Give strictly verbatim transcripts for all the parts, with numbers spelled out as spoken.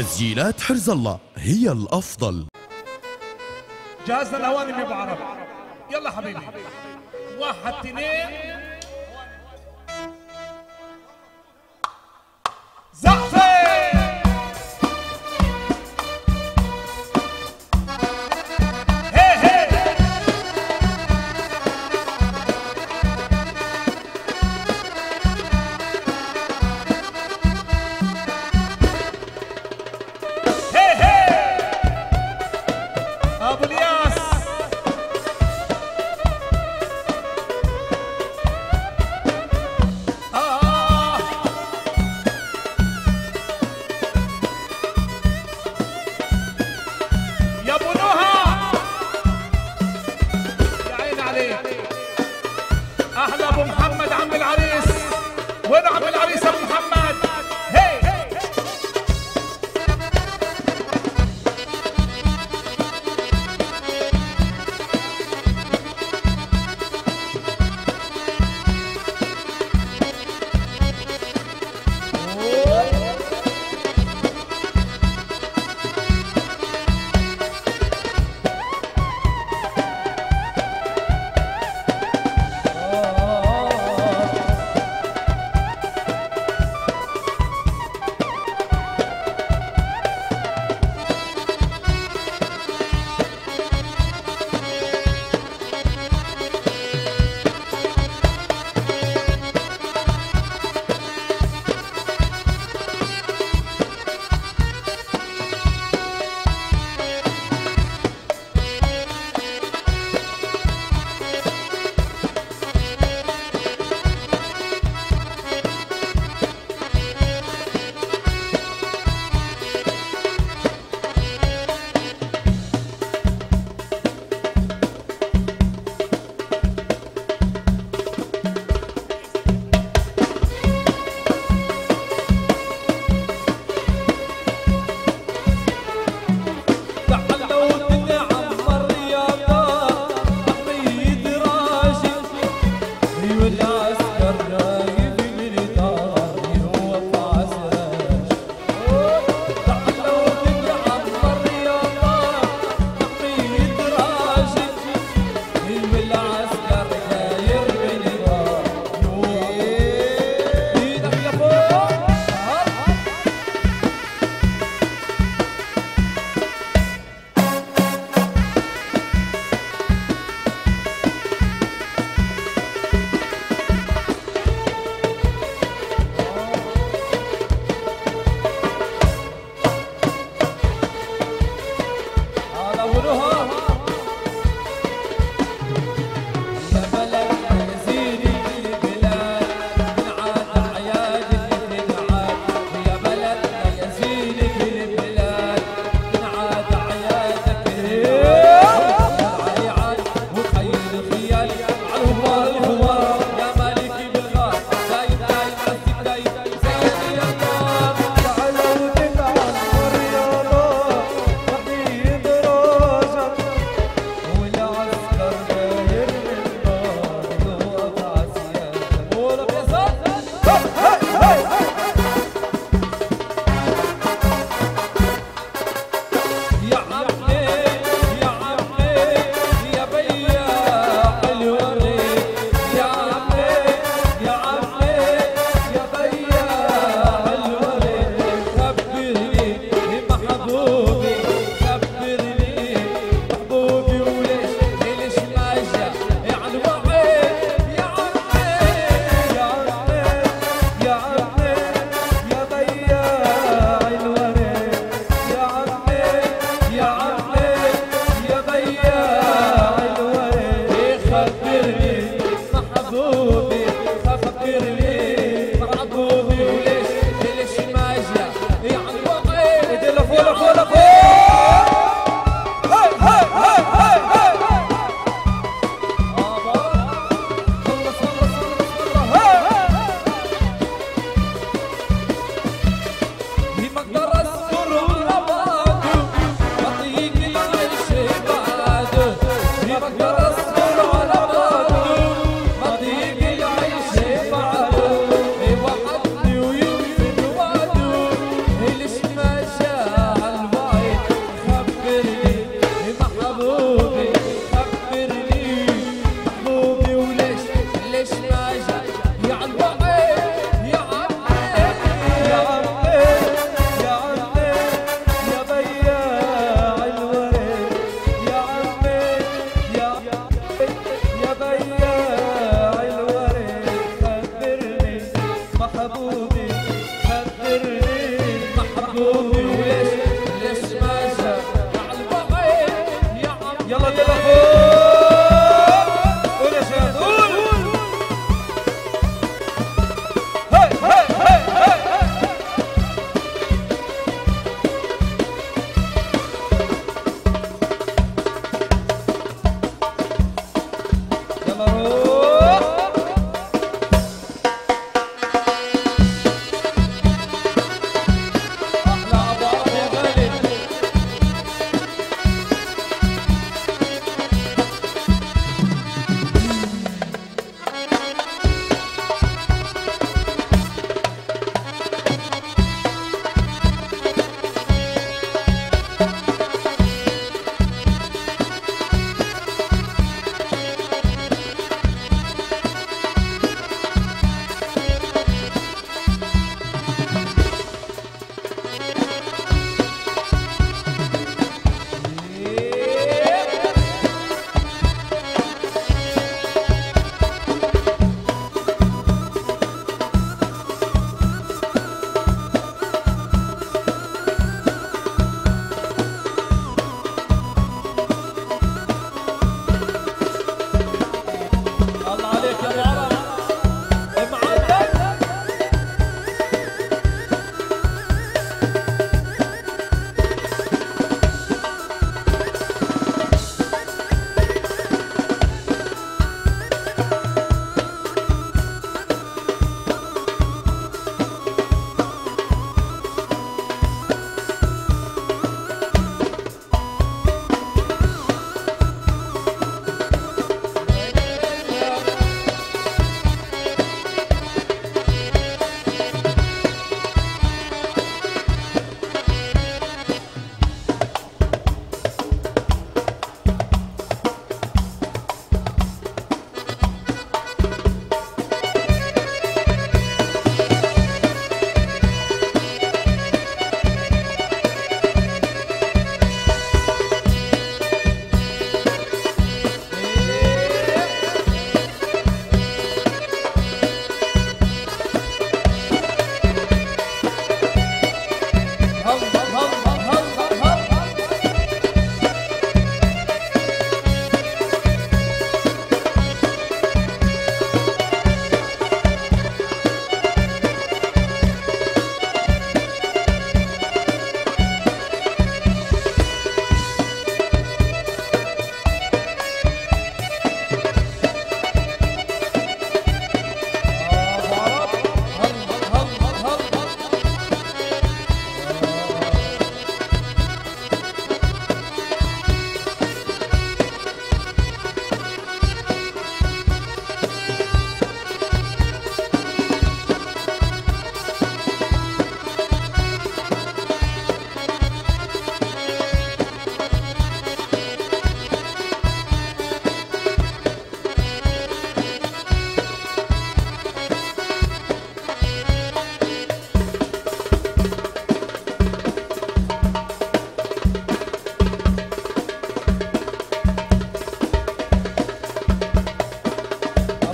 تسجيلات حرز الله هي الأفضل. جهزنا الأواني يا أبو عرب، يلا حبيبي. واحد اثنين زقفة.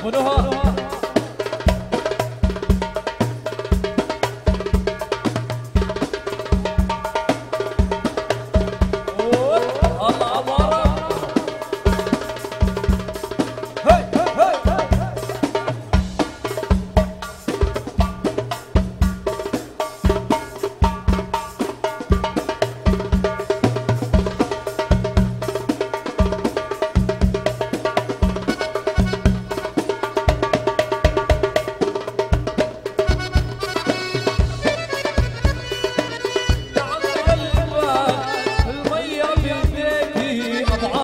منوها.